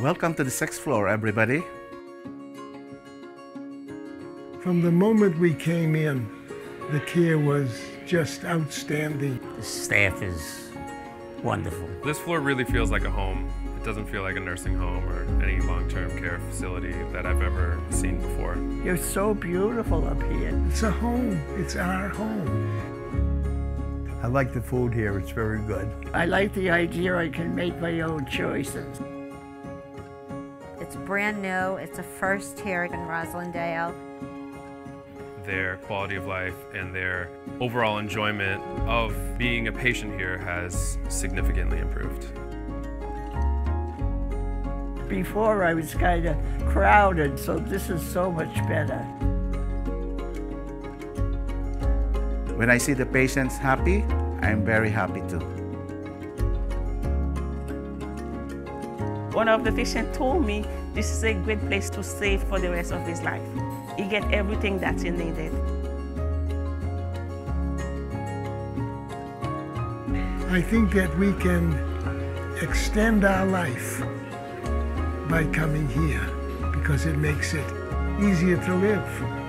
Welcome to the sixth floor, everybody. From the moment we came in, the care was just outstanding. The staff is wonderful. This floor really feels like a home. It doesn't feel like a nursing home or any long-term care facility that I've ever seen before. You're so beautiful up here. It's a home. It's our home. I like the food here. It's very good. I like the idea I can make my own choices. It's brand new, it's a first here in Rosalindale. Their quality of life and their overall enjoyment of being a patient here has significantly improved. Before I was kind of crowded, so this is so much better. When I see the patients happy, I'm very happy too. One of the patients told me this is a great place to stay for the rest of his life. He gets everything that he needed. I think that we can extend our life by coming here because it makes it easier to live.